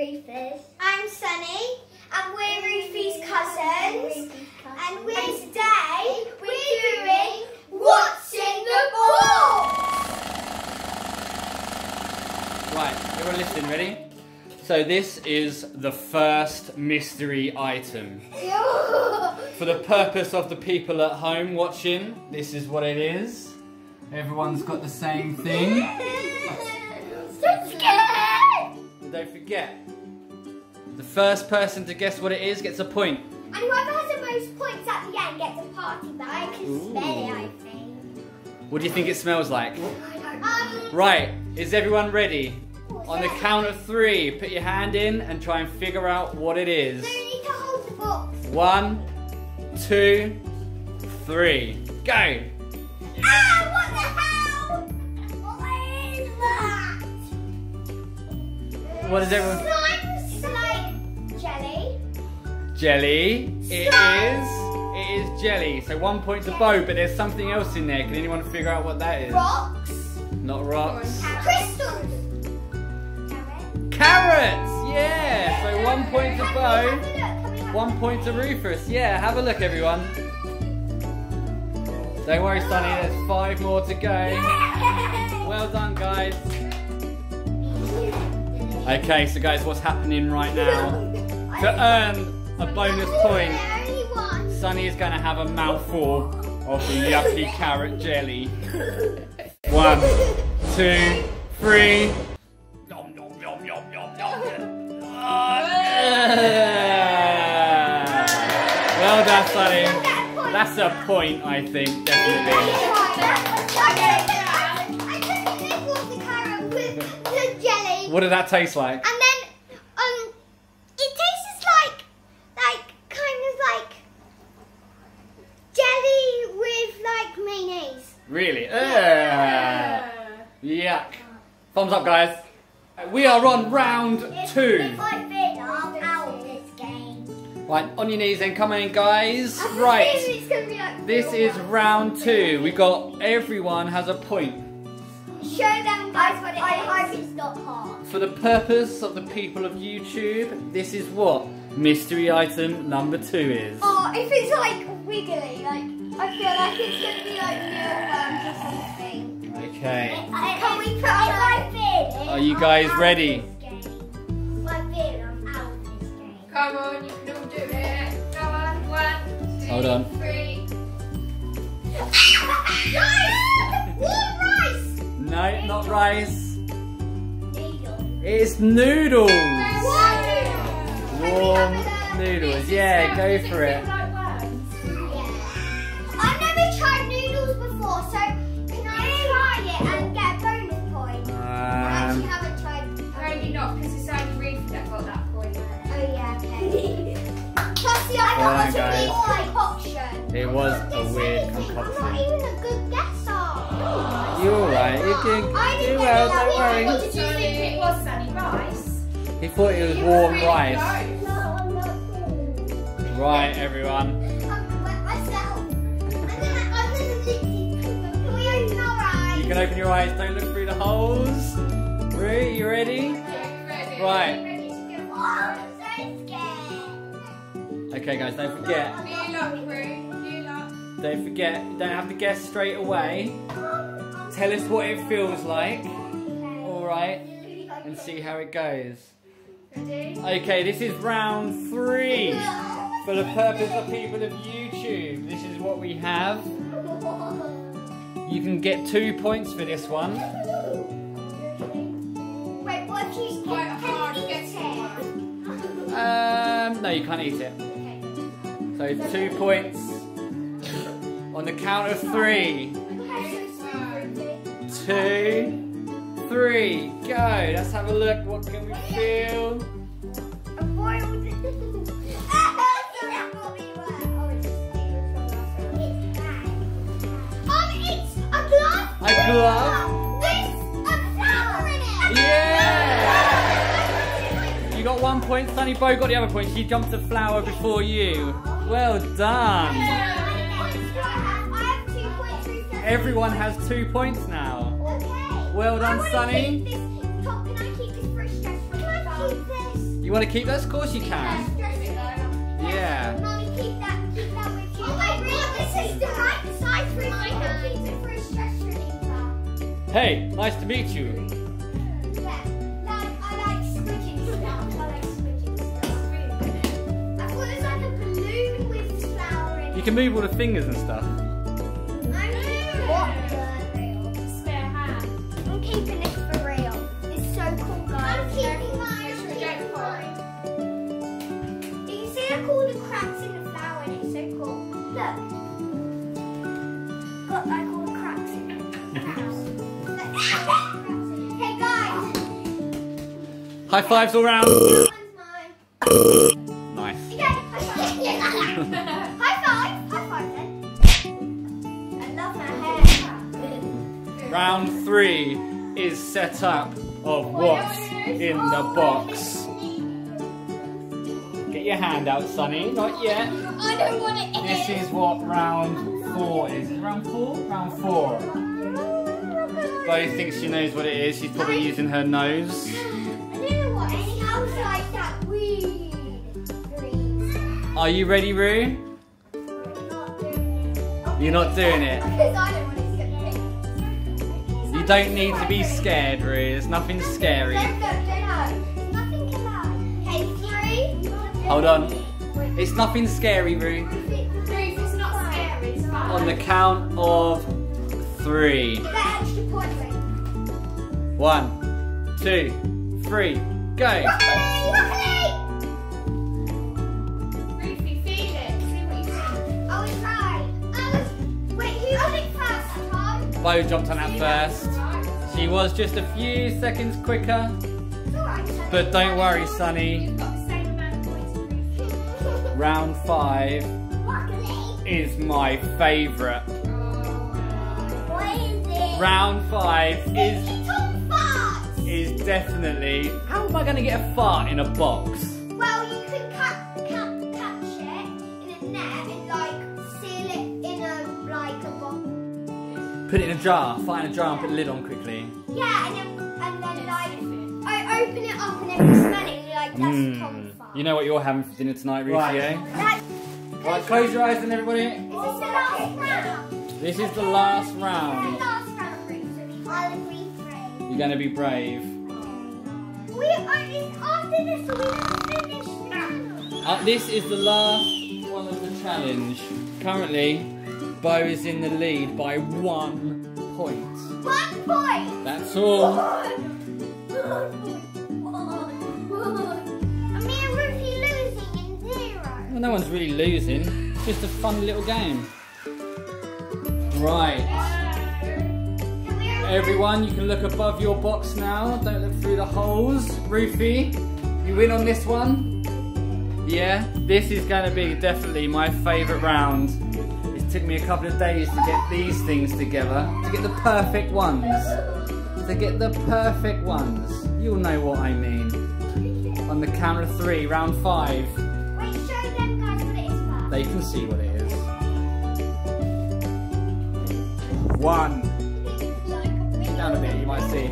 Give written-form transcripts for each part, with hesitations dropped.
Roofers. I'm Sonny, and we're Roofy's cousins. And today we're doing What's in the Box? Right, everyone listening, ready? So this is the first mystery item. For the purpose of the people at home watching, this is what it is. Everyone's got the same thing. Don't forget, the first person to guess what it is gets a point. And whoever has the most points at the end gets a party bag. I can smell it, I think. What do you think it smells like? I don't know. Right, is everyone ready? On the count of 3, put your hand in and try and figure out what it is. No, you need to hold the box. 1, 2, 3, go! Ah, what the hell? What is that? What is everyone? Slime jelly. Jelly. It is jelly. So 1 point to Boe, but there's something else in there. Can anyone figure out what that is? Rocks. Not rocks. Crystals. Carrots. Yeah. So 1 point to Boe. 1 point to Rufus. Yeah. Have a look, everyone. Don't worry, Sonny. There's 5 more to go. Well done, guys. Okay, so guys, what's happening right now? To earn a bonus point, Sonny is going to have a mouthful of the yucky carrot jelly. 1, 2, 3. Nom, nom, nom, nom, nom, nom. Well done, Sonny. That's a point, I think, definitely. What did that taste like? And then, it tastes like kind of like jelly with like mayonnaise. Really? Yeah. Yuck. Thumbs up, guys. We are on round 2. If I win, I'm out of this game. Right, on your knees then. Come in, guys. Right. This is round 2. We got everyone has a point. Show them guys what it is. It's not hard. For the purpose of the people of YouTube, this is what mystery item number 2 is. Oh, if it's like wiggly, like I feel like it's gonna be like mealworms or something. Okay. Can we put on? Are you guys ready? I'm out of this game. Come on, you can all do it. Come on, 1, 2, hold on. 3. No, not rice. Noodles. It's noodles. Warm noodles. Yeah, go for it. I've never tried noodles before, so can I try it and get a bonus point? I actually haven't tried. Maybe not, because it's only Ruth that got that point. Oh yeah, okay. Plus, see, I got such a weird concoction. It was a weird concoction. I'm not even a good guesser. You're alright, you can do well, don't worry. Did you think it was sunny rice? He thought it was warm rice. No, I'm not cool. Right, everyone. I'm wet myself. I'm gonna open my eyes. You can open your eyes, don't look through the holes. Roo, you ready? Yeah, ready. Right. I'm ready to go. Oh, I'm so scared. Okay, guys, don't forget. New luck, Roo. New luck. Don't forget, you don't have to guess straight away. Tell us what it feels like, alright, and see how it goes. Okay, this is round 3. For the purpose of people of YouTube, this is what we have. You can get 2 points for this one. Wait, what if you can eat it? No, you can't eat it. So 2 points. On the count of 3. 2, 3, go. Let's have a look. What can we feel? A boiled. It's a glove. A glove. There's a flower in it. Yeah. You got 1 point. Sonny, Boe got the other point. She jumped a flower before you. Well done. Everyone has 2 points now. Well done, Sonny. Can I keep this? You want to keep this? Of course you can. Yeah. Mommy, keep that with you. Oh my God, this is the right size for my hand. Hey, nice to meet you. Yeah, I like squidging stuff. That one is like a balloon with flower in it. You can move all the fingers and stuff. High fives all round. Nice. Okay, high five then. I love my hair. Round 3 is set up of what's in the box. Get your hand out, Sonny. Not yet. I don't want it. This is what round 4 is. Is it round 4? Round 4. Boe thinks she knows what it is. She's probably using her nose. Are you ready, Roo? You're not doing it. You don't need to be scared, Roo. There's nothing scary. Hold on. It's nothing scary, Roo. On the count of 3. 1, 2, 3, go. Boe jumped on that first. She was just a few seconds quicker. But don't worry, Sonny. Round 5 is my favourite. Round 5 is definitely... How am I going to get a fart in a box? Well, you could catch it in a net and like seal it in a box. Put it in a jar, find a jar and put the lid on quickly. Yeah, and then like, I open it up and then you smell it and you're like, that's Tom's fart. You know what you're having for dinner tonight, Roochoob? Right. Yeah? Right, close your eyes then, everybody. Is this the last round? This is the last round. This is the last round, Roochoob. I'll be brave. You're going to be brave. We are after this, so we don't finish now. This is the last one of the challenge. Currently, Boe is in the lead by 1 point. 1 point! That's all. I mean, I'm really losing in 0. Well, no one's really losing. It's just a fun little game. Right. Everyone, you can look above your box now. Don't look through the holes. Roofy, you win on this one? Yeah? This is going to be definitely my favourite round. Took me a couple of days to get these things together, to get the perfect ones. You'll know what I mean. On the count of 3, round 5. Wait, show them guys what it is first. They can see what it is. 1. Down a bit, you might see.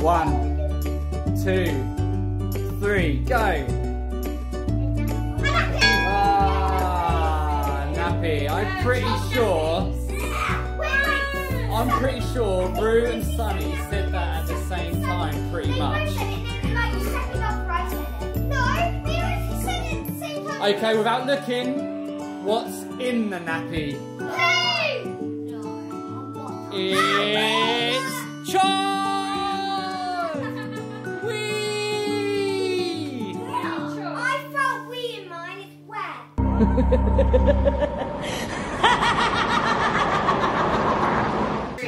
1, 2, 3, go! I'm pretty sure Roo and Sonny said that at the same time, pretty much. Okay, without looking, what's in the nappy? It's Char! Wee! I felt wee in mine, it's wet.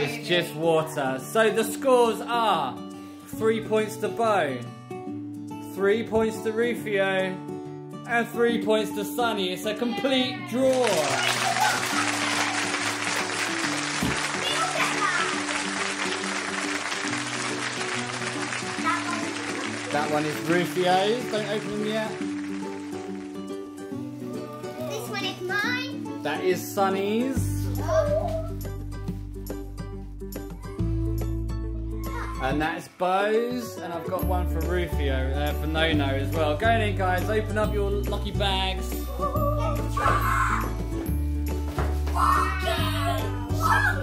It's just water. So the scores are 3 points to Boe, 3 points to Rufio, and 3 points to Sonny. It's a complete draw. That one is Rufio's. Don't open them yet. This one is mine. That is Sonny's. And that's Boe's, and I've got one for Rufio, for No-No as well. Go in guys, open up your lucky bags. Walking! Wow!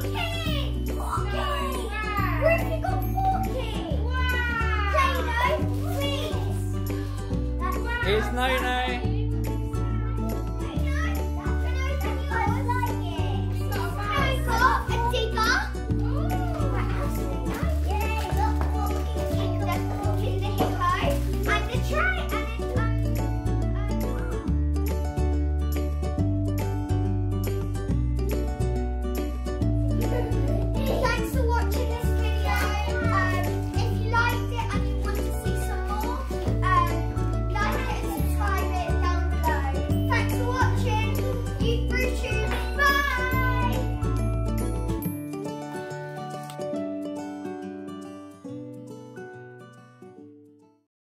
Here's No-No.